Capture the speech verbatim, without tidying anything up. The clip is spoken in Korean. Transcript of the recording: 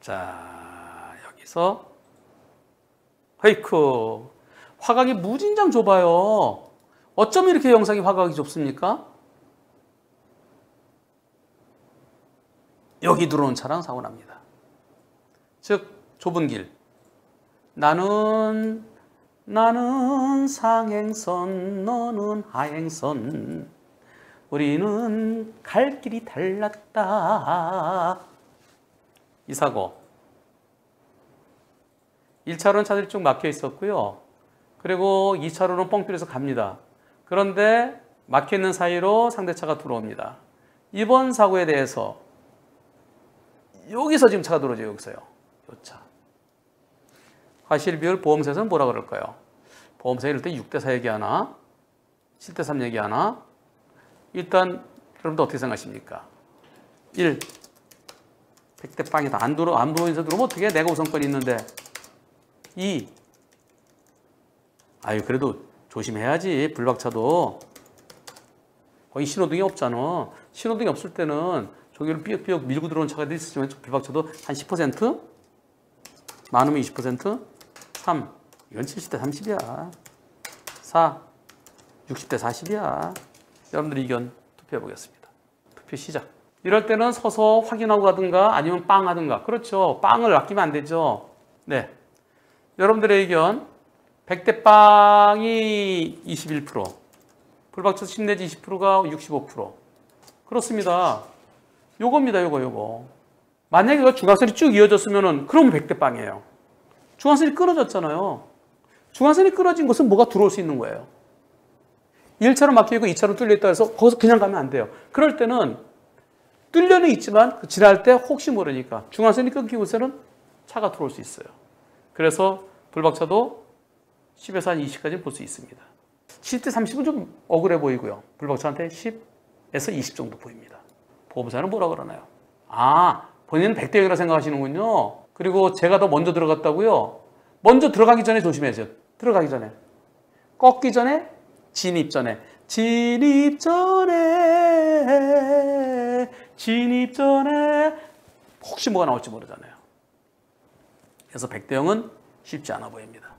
자, 여기서 헤이쿠. 화각이 무진장 좁아요. 어쩜 이렇게 영상이 화각이 좁습니까? 여기 들어온 차랑 사고 납니다. 즉, 좁은 길. 나는, 나는 상행선, 너는 하행선. 우리는 갈 길이 달랐다. 이 사고. 일 차로는 차들이 쭉 막혀 있었고요. 그리고 이 차로는 뻥 뚫려서 갑니다. 그런데 막혀 있는 사이로 상대차가 들어옵니다. 이번 사고에 대해서 여기서 지금 차가 들어오죠. 여기서요. 이 차. 과실비율 보험사에서는 뭐라 그럴까요? 보험사 이럴 때 육 대 사 얘기하나? 칠 대 삼 얘기하나? 일단 여러분들 어떻게 생각하십니까? 일. 백 대 빵이다. 안 들어, 안 보면서 들어오면 어떻게 해? 내가 우선권이 있는데. 이. 아유, 그래도 조심해야지. 블박차도. 거기 신호등이 없잖아. 신호등이 없을 때는 저기를 삐걱삐걱 밀고 들어온 차가 있으면 블박차도 한 십 퍼센트? 많으면 이십 퍼센트? 삼. 이건 칠십 대 삼십이야. 사. 육십 대 사십이야. 여러분들 의견 투표해 보겠습니다. 투표 시작. 이럴 때는 서서 확인하고 가든가 아니면 빵 하든가. 그렇죠. 빵을 아끼면 안 되죠. 네. 여러분들의 의견. 백 대 빵이 이십일 퍼센트, 불박차 십 내지 이십 퍼센트가 육십오 퍼센트. 그렇습니다. 요겁니다. 요거 요거. 만약에 이거 중앙선이 쭉 이어졌으면은 그럼 백 대 빵이에요. 중앙선이 끊어졌잖아요. 중앙선이 끊어진 것은 뭐가 들어올 수 있는 거예요. 일 차로 막혀있고 이 차로 뚫려있다 해서 거기서 그냥 가면 안 돼요. 그럴 때는 뚫려는 있지만 지날 때 혹시 모르니까 중앙선이 끊기고 있으면 차가 들어올 수 있어요. 그래서 불박차도 십에서 한 이십까지 볼 수 있습니다. 십 대 삼십은 좀 억울해 보이고요. 불박차한테 십에서 이십 정도 보입니다. 보험사는 뭐라 그러나요? 아, 본인은 백 대 영이라 생각하시는군요. 그리고 제가 더 먼저 들어갔다고요? 먼저 들어가기 전에 조심해야죠. 들어가기 전에. 꺾기 전에, 진입 전에. 진입 전에, 진입 전에. 혹시 뭐가 나올지 모르잖아요. 그래서 백 대 영은 쉽지 않아 보입니다.